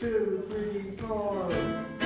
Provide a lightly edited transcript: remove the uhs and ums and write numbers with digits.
2, 3, 4.